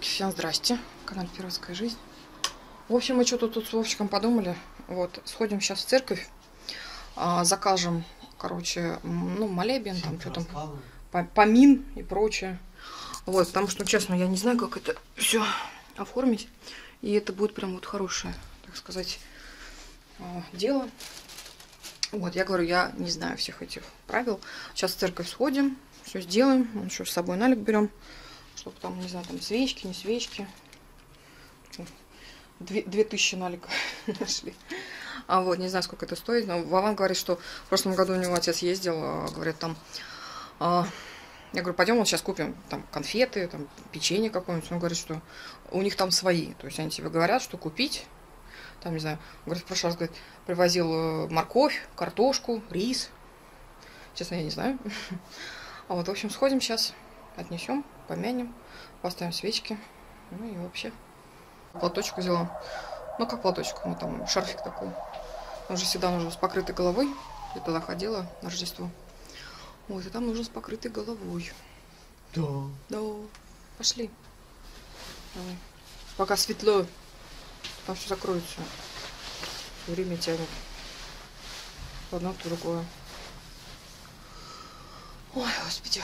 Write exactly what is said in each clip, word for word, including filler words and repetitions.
Всем здрасте, канал Пиратская жизнь. В общем, мы что-то тут с Вовчиком подумали. Вот, сходим сейчас в церковь, а, закажем, короче, ну, молебен, там, что там, помин и прочее. Вот, потому что, ну, честно, я не знаю, как это все оформить. И это будет прям вот хорошее, так сказать, дело. Вот, я говорю, я не знаю всех этих правил. Сейчас в церковь сходим, все сделаем, еще с собой налик берем. Чтобы там, не знаю, там свечки, не свечки. Две, две тысячи наликов нашли. А вот, не знаю, сколько это стоит. Но Вован говорит, что в прошлом году у него отец ездил, говорят, там... А, я говорю, пойдем, вот сейчас купим там конфеты, там печенье какое-нибудь. Он говорит, что у них там свои. То есть они тебе говорят, что купить. Там, не знаю, говорит, в прошлый раз, говорит, привозил морковь, картошку, рис. Честно, я не знаю. А вот, в общем, сходим сейчас, отнесем, помянем, поставим свечки, ну и вообще. Платочку взяла. Ну как платочку, ну там шарфик такой. Он же всегда нужен с покрытой головой. Я тогда ходила на Рождество. Вот, и там нужен с покрытой головой. Да. Да. Пошли. Давай. Пока светло. Там все закроется. Время тянет. Одно, то другое. Ой, господи.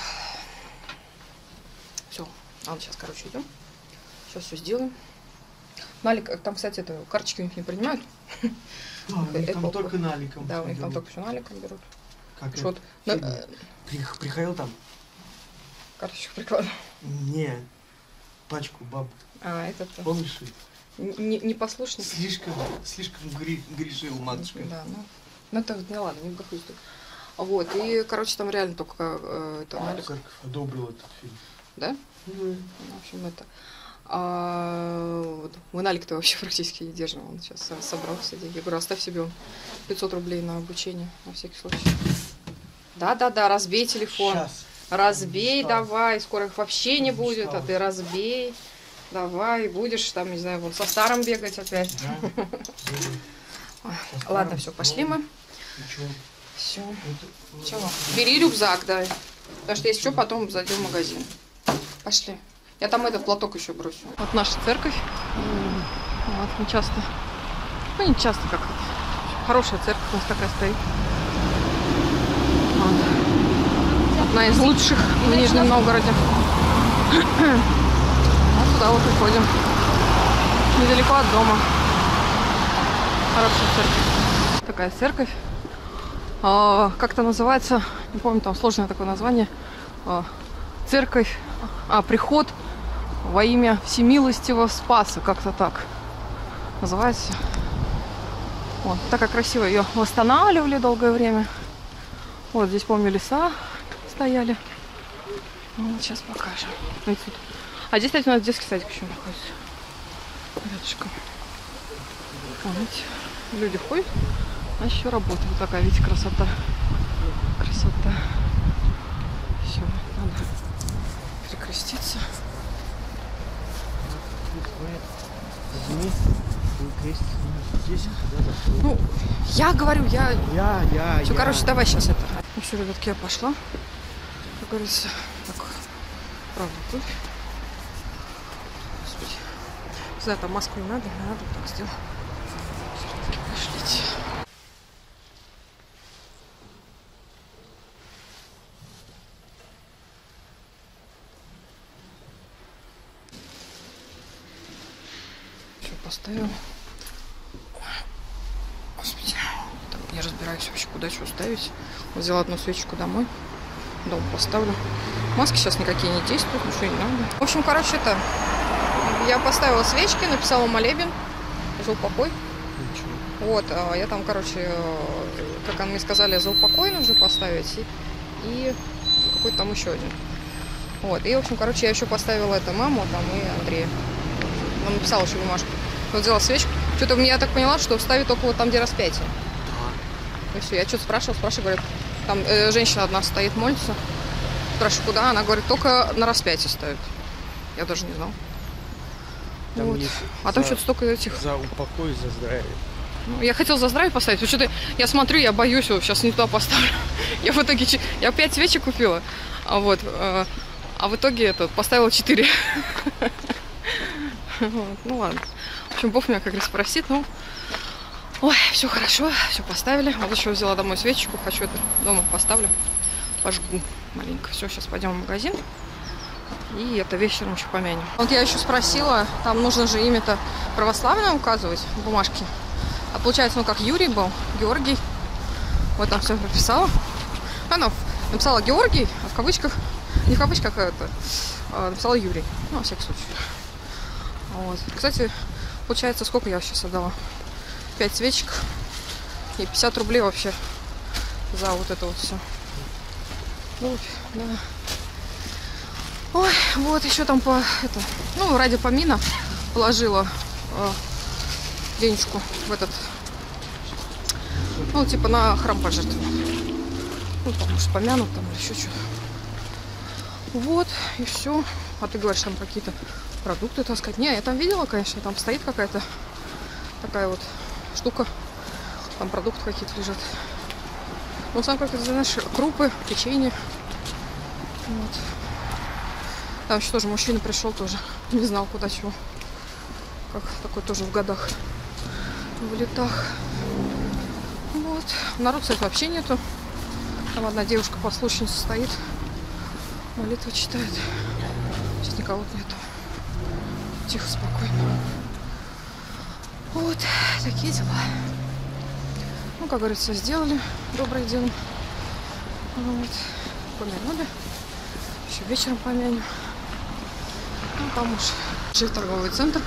Все, а сейчас, короче, идем. Сейчас все сделаем. Налик, там, кстати, это, карточки у них не принимают. Да, у них там только наликом. Да, у них там только все наликом берут. Как это? Приходил там? Карточку прикладывал? Не, пачку баб. А, это то. Помнишь? Непослушный. Слишком, слишком грешил матушка. Да, ну, ну это не ладно, не в гахусь так. Вот, и, короче, там реально только это налик. Карков одобрил этот фильм. Да? Mm-hmm. В общем, это... А, вот, мы налик-то вообще практически не держим. Он сейчас собрал все деньги. Я говорю, оставь себе пятьсот рублей на обучение, на всякий случай. Да-да-да, разбей телефон. Сейчас. Разбей, давай, скоро их вообще не, не будет, встал. А ты разбей. Давай, будешь там, не знаю, вот со старым бегать опять. Да. Ладно, все, пошли мы. Все. Чего? Бери рюкзак, давай. Потому что если что, потом зайдем в магазин. Пошли. Я там этот платок еще бросила. Вот наша церковь. Вот, не часто. Ну, не часто как-то. Хорошая церковь у нас такая стоит. Вот. Одна из лучших в Нижнем Новгороде. Вот сюда вот и ходим. Недалеко от дома. Хорошая церковь. Такая церковь. А, как-то называется... Не помню, там сложное такое название. Церковь, а, приход во имя Всемилостивого Спаса, как-то так называется. Вот, так как красиво ее восстанавливали долгое время. Вот здесь, помню, леса стояли. Вот, сейчас покажем. А здесь, кстати, у нас детский садик еще находится. Рядышком. Вот, люди ходят, а еще работа. Вот такая, видите, красота. Красота. Все, надо перекреститься. Ну, я говорю, я... Я, я, Все, я. короче, давай сейчас это. Ну все, ребятки, я пошла. Как говорится, так, правда, тут. Господи. Не знаю, там маску не надо, не надо, так сделать. Все-таки пошлите. Поставила. Господи, так, не разбираюсь вообще, куда что ставить. Взяла одну свечку домой. Дом поставлю. Маски сейчас никакие не действуют, ничего не надо. В общем, короче, это... Я поставила свечки, написала молебен. За упокой. Ничего. Вот, я там, короче, как они мне сказали, за упокой нужно поставить. И, и какой-то там еще один. Вот, и, в общем, короче, я еще поставила это маму там и Андрея. Она написала еще бумажку. Вот взяла свечку. Что-то я так поняла, что вставит около там, где распятие. Да. И все, я что-то спрашивала, спрашиваю, говорят, там э, женщина одна стоит, молится. Спрашиваю, куда? Она говорит, только на распятие ставит. Я даже не знала. Там вот. А за, там что-то столько этих... За упокой, за здравие. Ну, я хотела за здравие поставить, но что-то я смотрю, я боюсь, его сейчас не туда поставлю. Я в итоге... Я пять свечек купила, а вот... А в итоге это, поставила четыре. Вот, ну ладно. В общем, Бог меня как раз простит, ну... Ой, все хорошо, все поставили. Вот еще взяла домой свечечку, хочу это дома поставлю. Пожгу маленько. Все, сейчас пойдем в магазин. И это вечером еще помянем. Вот я еще спросила, там нужно же имя-то православное указывать в бумажке. А получается, ну как Юрий был, Георгий. Вот там все прописала. Она написала Георгий, а в кавычках, не в кавычках, а это, а написала Юрий. Ну, во всякий случай. Вот. Кстати, получается, сколько я сейчас отдала? пять свечек и пятьдесят рублей вообще за вот это вот все. Вот, да. Ой, вот еще там по это, ну, ради помина положила э, денежку в этот, ну, типа на храм пожертвовал. Ну, потому что помянут там или еще что-то. Вот, и все. А ты говоришь, там какие-то продукты таскать. Не, я там видела, конечно, там стоит какая-то такая вот штука. Там продукты какие-то лежат. Ну, сам как-то, знаешь, крупы, печенье. Вот. Там еще тоже мужчина пришел тоже. Не знал, куда чего. Как такой тоже в годах. В летах. Вот. Народ, кстати, вообще нету. Там одна девушка послушница стоит. Молитву читает. Сейчас никого нету. Тихо, спокойно. Вот. Такие дела. Ну, как говорится, сделали. Доброе дело. Вот. Помянули. Еще вечером помянем. Ну, там уж. Жив торговый центр.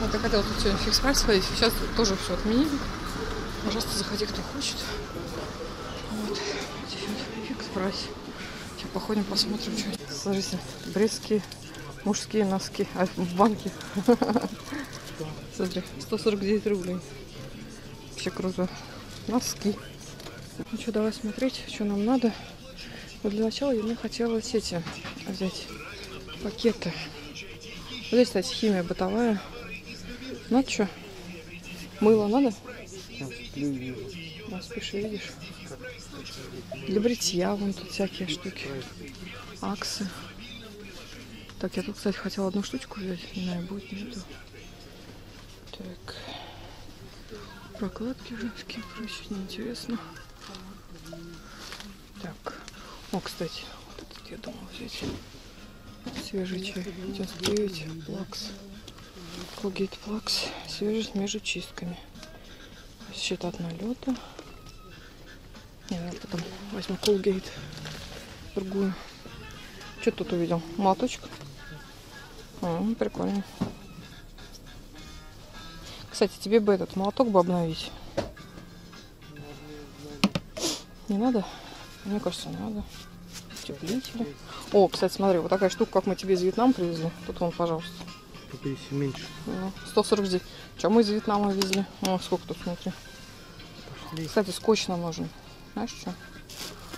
Вот я хотела тут сегодня Фикс Прайс сходить. Сейчас тоже все отменили. Пожалуйста, заходи, кто хочет. Вот. Фикс Прайс. Сейчас походим, посмотрим, что. Смотрите, брестские мужские носки. А, в банке. Смотри, сто сорок девять рублей. Вообще круто. Носки. Ну что, давай смотреть, что нам надо. Вот для начала я хотела эти взять пакеты. Вот здесь, кстати, химия бытовая. Надо что? Мыло надо? А, спишь, видишь? Для бритья вон тут всякие штуки. Аксы. Так, я тут, кстати, хотела одну штучку взять. Не знаю, будет, нету. Так. Прокладки женские, короче, неинтересно. Так. О, кстати, вот этот я думала взять. Свежий чай. девять плакс. Колгейт плакс. Свежий с межучистками. Щит от налета. Не, я потом возьму Колгейт. Другую. Что тут увидел? Молоточек. А, прикольно. Кстати, тебе бы этот молоток бы обновить. Не надо? Мне кажется, надо. Утеплители. О, кстати, смотри, вот такая штука, как мы тебе из Вьетнама привезли. Тут вон, пожалуйста. Тут еще меньше. сто сорок девять. Что мы из Вьетнама везли? О, сколько тут внутри. Пошли. Кстати, скотч нам нужен. Знаешь, что?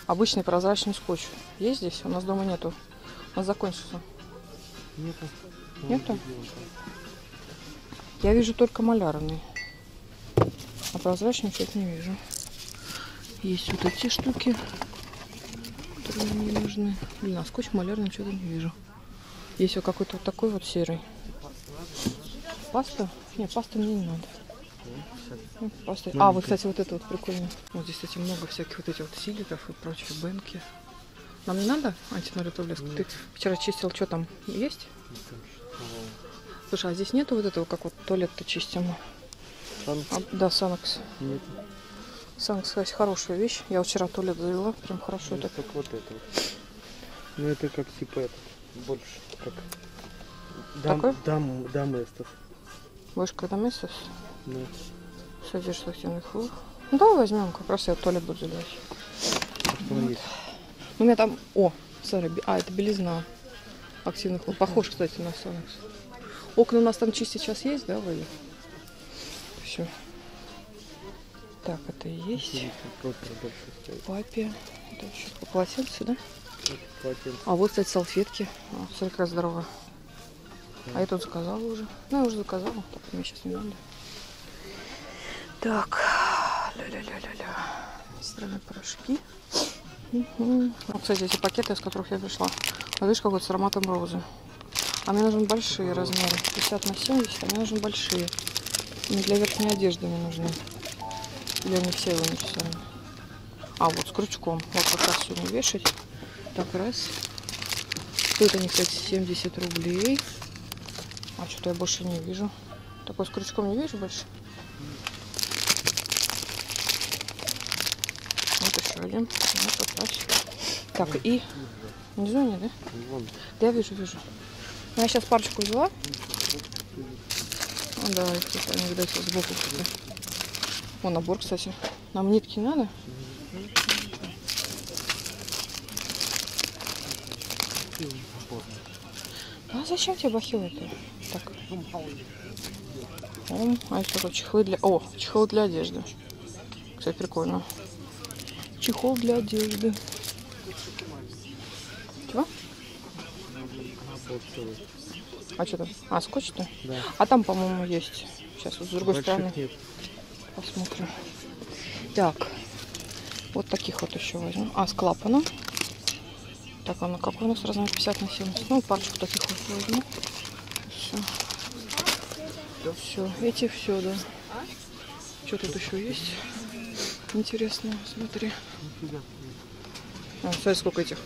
Обычный прозрачный скотч. Есть здесь? У нас дома нету. У нас закончился. Нету. Нету? Я вижу только малярный. А прозрачный что-то не вижу. Есть вот эти штуки. Которые мне нужны. Блин, а скотч малярный что-то не вижу. Есть вот какой-то вот такой вот серый. Паста? Нет, пасты мне не надо. Ну, паста. А, вот, кстати, вот это вот прикольно. Вот здесь, кстати, много всяких вот этих вот силитов и прочие бенки. Нам не надо антиналетовый леск? Ты вчера чистил, что там есть? Слушай, а здесь нету вот этого, как вот туалет-то чистим? А, да, Санокс. Нет. Санокс, кстати, хорошая вещь. Я вчера туалет завела, прям хорошо. Ну, так. Как вот это. Ну, это как типа это. Больше как. Дам, дам, доместос. Больше как доместос? Да. Садишь активных флух. Ну, давай возьмем, как раз я туалет буду заливать. Вот. У меня там, о, сори, а, это белизна активных флух. Похож, кстати, на Санокс. Окна у нас там чистить сейчас есть, да, были? Все. Так, это и есть. Папе. Это еще полотенце, да? А вот, кстати, салфетки. О, смотри, как здорово. А я тут заказала уже. Ну, я уже заказала. Так, мне сейчас не надо. Так. Ля-ля-ля-ля-ля. Стороны порошки. Угу. Вот, кстати, эти пакеты, из которых я пришла. А видишь, какой-то с ароматом розы. А мне нужны большие размеры. пятьдесят на семьдесят, а мне нужны большие. Не для верхней одежды мне нужны. Или они все вынесены. А, вот с крючком. Вот как раз сегодня вешать. Так, раз. Стоит они, кстати, семьдесят рублей. А что-то я больше не вижу. Такой с крючком не вижу больше. Вот еще один. Вот, так, и... Внизу нет, да? Да я вижу, вижу. Ну, я сейчас парочку взяла. Ну, да, их они, видать, сбоку. Вон набор, кстати. Нам нитки надо. А зачем тебе бахилы-то? Так. О, а это такой чехол для... О, чехол для одежды. Кстати, прикольно. Чехол для одежды. Чего? А что там? А, скотч-то? Да. А там, по-моему, есть. Сейчас вот с другой Больших стороны. Нет. Посмотрим. Так. Вот таких вот еще возьмем. А, с клапаном. Так, а ну какой у нас размер? пятьдесят на семьдесят. Ну, парочку таких вот возьму. Все. Все. Эти все, да. Что тут еще есть? Интересно, смотри. А, смотри, сколько этих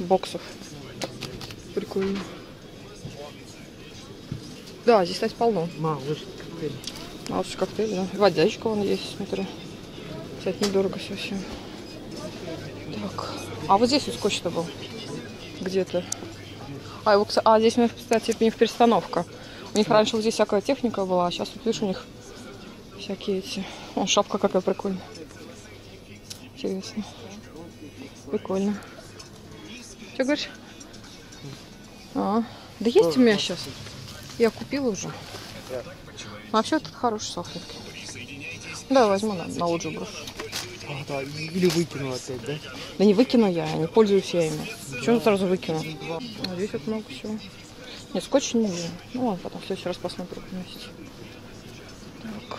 боксов. Прикольно. Да, здесь, кстати, полно. Малышка коктейль. Малышка коктейль, да. Водячка вон есть, смотри. Кстати, недорого совсем. Так. А вот здесь вот скотч-то был. Где-то. А, его, а, здесь у них, кстати, у них перестановка. У них раньше вот здесь всякая техника была, а сейчас, вот, видишь, у них всякие эти... О, шапка какая прикольная. Интересно. Прикольно. Что говоришь? А, да есть у меня сейчас. Я купила уже. Вообще, тут хорошие салфетки. Да, возьму на, на лоджу брошу. А, да, или выкину опять, да? Да не выкину я, не пользуюсь я ими. Да. Почему сразу выкину? А здесь вот много всего. Нет, скотч не вижу. Ну ладно, потом в следующий раз посмотрю вместе. Так.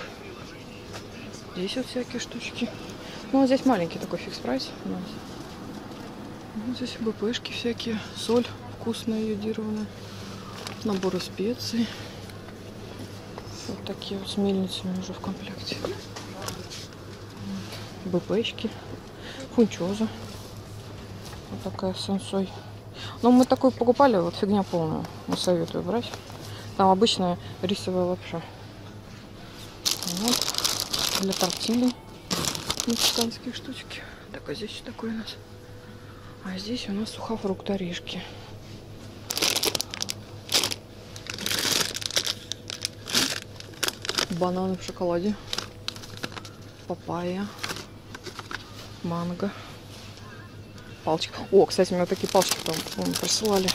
Здесь вот всякие штучки. Ну, вот здесь маленький такой фикс прайс. Вот здесь БПшки всякие. Соль вкусная, йодированная. Наборы специй. Вот такие вот с мельницами уже в комплекте. БПшки, фунчоза, вот такая сенсой. Но мы такой покупали, вот фигня полная, не советую брать. Там обычная рисовая лапша. Вот. Для тортилы мексиканские штучки. Так, а здесь что такое у нас? А здесь у нас сухофрукты, орешки. Бананы в шоколаде. Папайя. Манго. Палочки. О, кстати, мне вот такие палочки там присылали.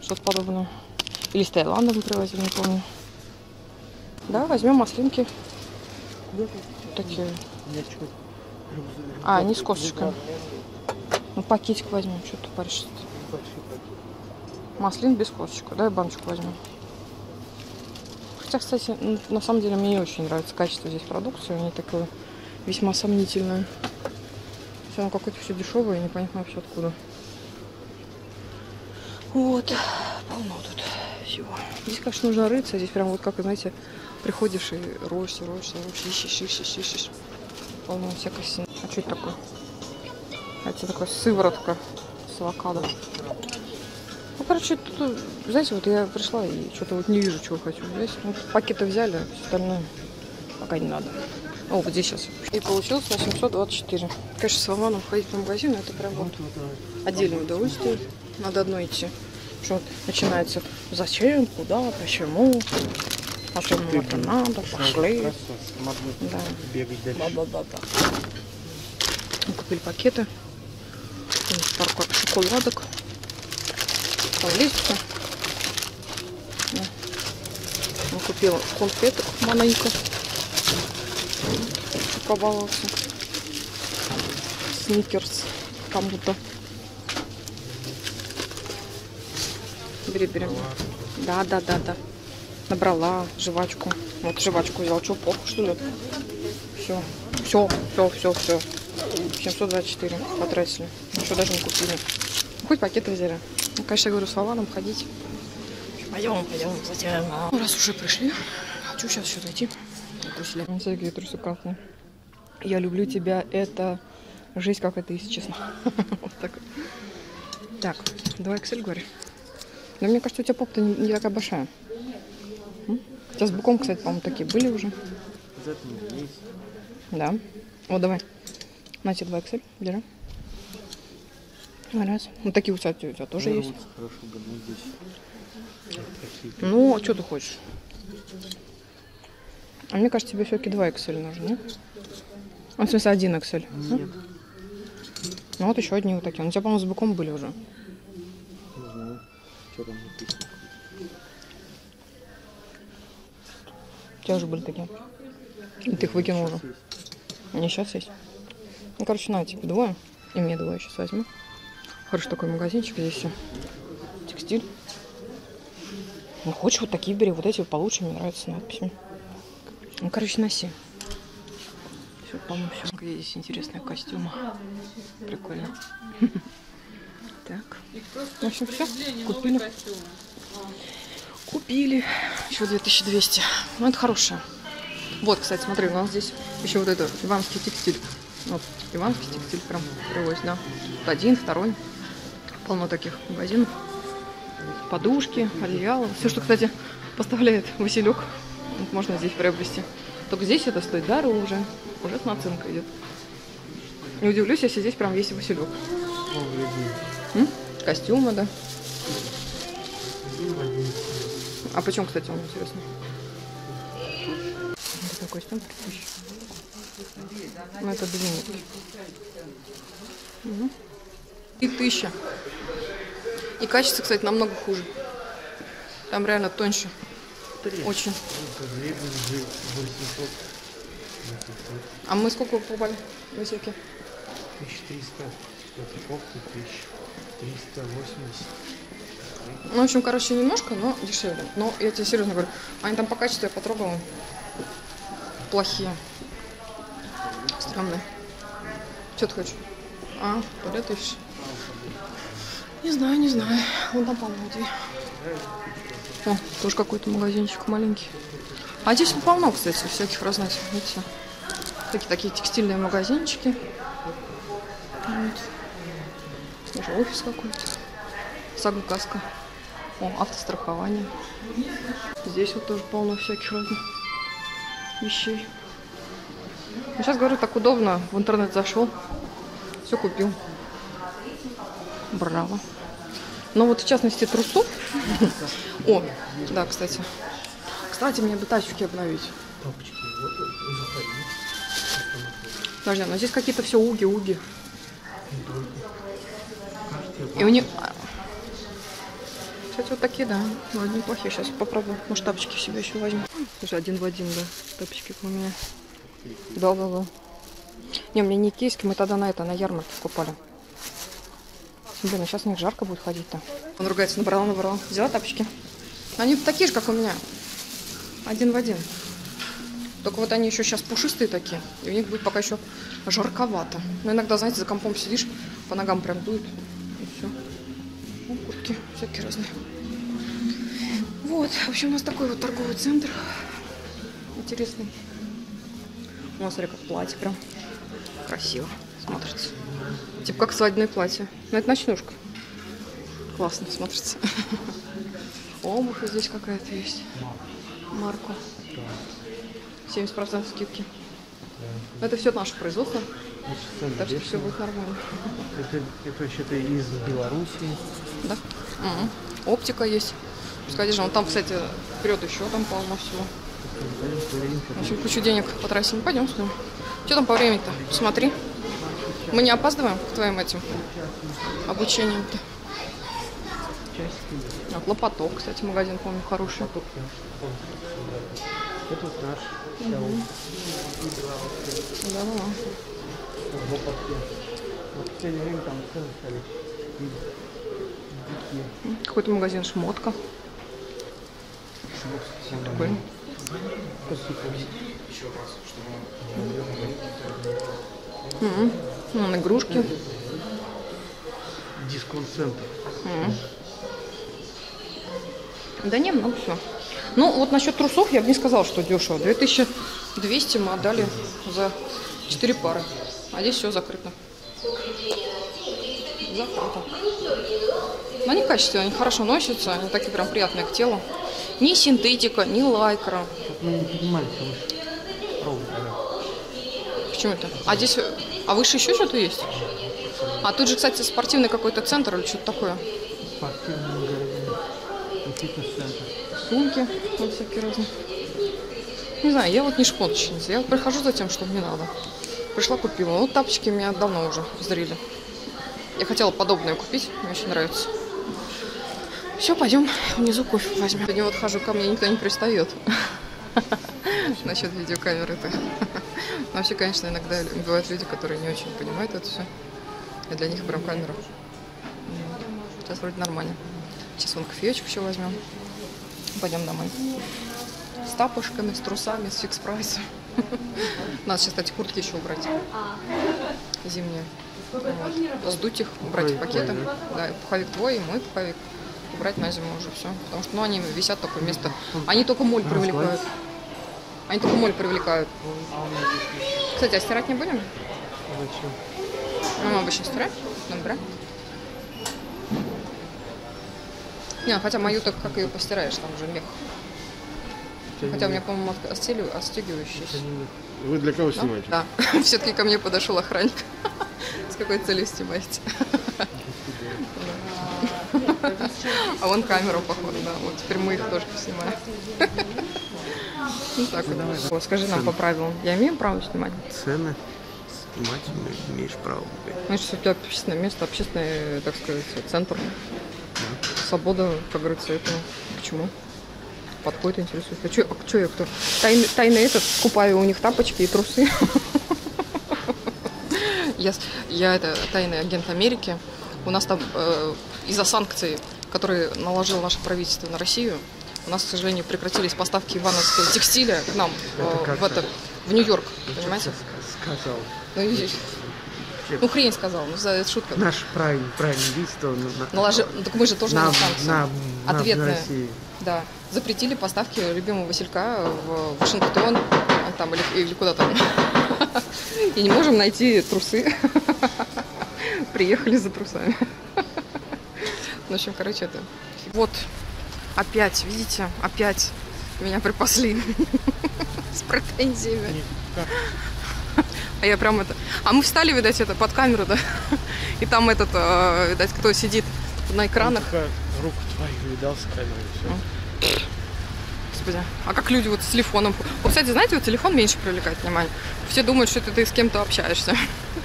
Что-то подобное. Или с Таиланда мы привозили, не помню. Да, возьмем маслинки. Такие. А, не с косточками. Ну, пакетик возьмем, что-то паришь. Маслин без косточек. Давай баночку возьмем. Хотя, кстати, на самом деле мне не очень нравится качество здесь продукции. Они такое весьма сомнительное. Все, оно какое-то все дешевое, непонятно вообще откуда. Вот. Полно тут всего. Здесь, конечно, нужно рыться. Здесь прям вот как, знаете, приходишь и роешься, роешься, роешься, ищешь, ищешь, ищешь. Полно всякой синей. А что это такое? А это такая сыворотка с авокадо. Ну, короче, тут, знаете, вот я пришла и что-то вот не вижу, чего хочу взять. Вот пакеты взяли, все остальное пока не надо. О, вот здесь сейчас. И получилось на семьсот двадцать четыре. Конечно, с Вованом ходить по магазину, это прям вот отдельное удовольствие. Надо одно идти. Потому что начинается зачем, куда, почему, а что нам это надо, пошли. Да. Ба-ба-ба-ба. Мы купили пакеты. Пару шоколадок. Листья. Я купила конфеток маленько. Побаловался. Сникерс кому-то. Бери, бери. Да, да, да, да. Набрала жвачку. Вот жвачку взял. Что, плохо, что ли? Все. Все, все, все, все. семьсот двадцать четыре потратили. Еще даже не купили. Хоть пакеты взяли. Ну, конечно, я говорю, с Вованом ходить. Пойдем, пойдем, затем. Ну, раз уже пришли, хочу сейчас еще зайти. Смотрите, какие трусы классные. Я люблю тебя, это жизнь, как это, если честно. Вот так. Так, два икс эль, говори. Да мне кажется, у тебя попа-то не, не такая большая. У тебя с буком, кстати, по-моему, такие были уже. Да. Вот, давай. На тебе два икс эль, держи. Раз. Вот такие, кстати, у тебя тоже есть. Ну, а что ты хочешь? А мне кажется, тебе все-таки два икс эль нужны. А, в смысле, один икс эль. Нет. Ну, вот еще одни вот такие. У тебя, по-моему, с быком были уже. Не знаю. Что там написано? У тебя же были такие. И ты их выкинул уже. Они сейчас есть. Ну, короче, на, типа, двое. И мне двое сейчас возьму. Хороший такой магазинчик здесь все. Текстиль. Ну, хочешь, вот такие бери. Вот эти получше, мне нравятся надписями. Ну, короче, носи. Все, по-моему, все. Какие здесь интересные костюмы. Прикольно. Так. В общем, все. Купили. Купили. Еще две тысячи двести. Ну, это хорошее. Вот, кстати, смотри, у нас здесь еще вот это иванский текстиль. Вот, иванский текстиль прям привозит, да. Один, второй. Полно таких магазинов. Подушки, одеяло. Все, что, кстати, поставляет Василек. Вот можно здесь приобрести. Только здесь это стоит дороже. Уже с наценкой идет. Не удивлюсь, если здесь прям есть Василек. Костюмы, да. А почем, кстати, он интересный? Это костюм три тысячи. Ну, это две нитки. Угу. три тысячи. И качество, кстати, намного хуже. Там реально тоньше. Очень. А мы сколько покупали в Василеке? тысяча триста. тысяча триста восемьдесят. Ну, в общем, короче, немножко, но дешевле. Но я тебе серьезно говорю, они там по качеству, я потрогала, плохие. Странные. Что ты хочешь? А, по две тысячи. Не знаю, не знаю. Вон там, по-моему, две. О, тоже какой-то магазинчик маленький. А здесь полно, кстати, всяких разносов. Видите? Такие, такие текстильные магазинчики. Вот. Даже офис какой-то. Сагу каска. О, автострахование. Здесь вот тоже полно всяких разных вещей. Ну, сейчас, говорю, так удобно. В интернет зашел. Все купил. Браво. Но вот, в частности, трусов. О, да, кстати. Кстати, мне бы тачки обновить. Подожди, но здесь какие-то все уги-уги. И у них... Кстати, вот такие, да. Ладно, неплохие. Сейчас попробую. Может, тапочки себе еще возьму. Слушай, один в один, да. Тапочки у меня. Да-да-да. Не, у меня не киевские. Мы тогда на это, на ярмарке покупали. Блин, а сейчас у них жарко будет ходить-то. Он ругается, набрала, набрала. Взяла тапочки. Они такие же, как у меня. Один в один. Только вот они еще сейчас пушистые такие. И у них будет пока еще жарковато. Но иногда, знаете, за компом сидишь, по ногам прям дует. И все. О, куртки всякие разные. Вот. В общем, у нас такой вот торговый центр. Интересный. У нас, смотри, как платье прям. Красиво смотрится. Типа как свадебное платье. Но это ночнушка. Классно смотрится. Обувь здесь какая-то есть. Марку. семьдесят процентов скидки. Это все наше производство. Так что все будет нормально. Это вообще-то из Белоруссии. Да? Оптика есть. Пускай же он там, кстати, вперед еще там полно всего. В общем, кучу денег потратили. Пойдем с ним. Что там по времени-то? Посмотри. Мы не опаздываем к твоим этим обучениям-то? Вот лопоток, кстати, магазин, помню, хороший. Это вот наш. Да-да-да. Какой-то магазин шмотка. Прикольно. Ну, игрушки. Дисконцентр. Да не, ну все. Ну вот насчет трусов я бы не сказала, что дешево. две тысячи двести мы отдали за четыре пары. А здесь все закрыто. Закрыто. Но они качественные, они хорошо носятся, они такие прям приятные к телу. Ни синтетика, ни лайкра. Почему это? А здесь, а выше еще что-то есть? А тут же, кстати, спортивный какой-то центр или что-то такое. Спортивный фитнес-центр. Сумки, вот всякие разные. Не знаю, я вот не шмоточница. Я прихожу за тем, что мне надо. Пришла, купила. Вот тапочки меня давно уже зрели. Я хотела подобное купить, мне очень нравится. Все, пойдем внизу кофе возьмем. Сегодня вот хожу, ко мне никто не пристает. Насчет видеокамеры-то. Вообще, конечно, иногда бывают люди, которые не очень понимают это все. И для них прям камера. Сейчас вроде нормально. Сейчас вон кофеечку еще возьмем. Пойдем домой. С тапочками, с трусами, с Фикс Прайсом. Надо сейчас, кстати, куртки еще убрать. Зимние. Вот. Сдуть их, убрать в пакеты. Да, и пуховик твой, и мой пуховик. Убрать на зиму уже все. Потому что ну, они висят только вместо. Они только моль привлекают. Они только моль привлекают. Кстати, а стирать не будем? Ну, обычно стираем. Добра. Не, хотя мою так как ее постираешь, там же мех. Хотя у меня, по-моему, отстегивающийся. Вы для кого снимаете? Да. Все-таки ко мне подошел охранник. С какой целью снимаете? А вон камеру, походу, да. Вот теперь мы их тоже снимаем. Ну так вот. Скажи нам по правилам. Я имею право снимать? Цены снимать имеешь право. Значит, у тебя общественное место, общественный, так сказать, центр. Свобода, как говорится, это почему? Под кой-то интересует. А что а я кто? Тайный, тайный этот, купаю у них тапочки и трусы. Я, я это тайный агент Америки. У нас там э, из-за санкций, которые наложило наше правительство на Россию, у нас, к сожалению, прекратились поставки ивановского текстиля к нам э, в, это, в Нью-Йорк. Понимаете? Сказал. Ну, и, ну хрень сказал, ну это шутка. Наш правильный правительство наложил. Так мы же тоже на санкции. Ответная. Да. Запретили поставки любимого Василька в Вашингтон там, или, или куда там. И не можем найти трусы. Приехали за трусами. В общем, короче, это... Вот, опять, видите, опять меня припасли с претензиями. А я прям это... А мы встали, видать, это под камеру, да? И там этот, видать, кто сидит на экранах. Руку твою видал с камерой, все. Господи, а как люди вот с телефоном? Вот, кстати, знаете, вот телефон меньше привлекает внимание. Все думают, что ты, ты с кем-то общаешься.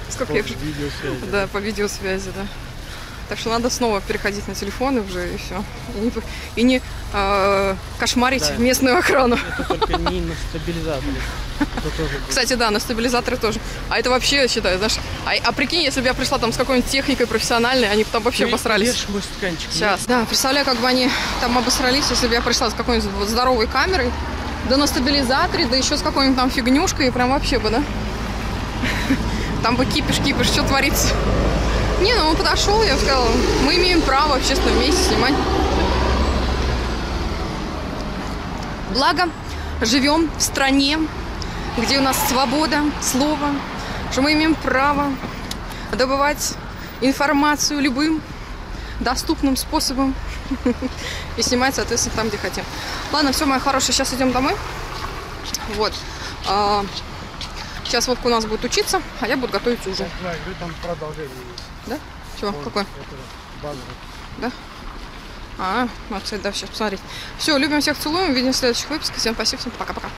Сколько я... видеосвязи. Да, по видеосвязи, да. Так что надо снова переходить на телефоны уже и все. И не, и не э, кошмарить да. местную охрану. Это только не на стабилизаторе. Кстати, да, на стабилизаторы тоже. А это вообще, я считаю, знаешь... А, а прикинь, если бы я пришла там с какой-нибудь техникой профессиональной, они бы там вообще ты обосрались. Мой стаканчик, сейчас. Да, представляю, как бы они там обосрались, если бы я пришла с какой-нибудь здоровой камерой, да на стабилизаторе, да еще с какой-нибудь там фигнюшкой, и прям вообще бы, да? Там бы кипиш-кипиш, что творится? Не, ну он подошел, я сказала, мы имеем право в общественном месте снимать. Благо, живем в стране, где у нас свобода слова, что мы имеем право добывать информацию любым доступным способом и снимать, соответственно, там, где хотим. Ладно, все, моя хорошая, сейчас идем домой. Вот. Сейчас Вовка у нас будет учиться, а я буду готовить ужин. Я знаю, там продолжение есть. Да? Чего? Вот, какой? Да? А, молодцы, да, сейчас посмотреть. Все, любим всех, целуем, увидимся в следующих выпусках. Всем спасибо, всем пока-пока.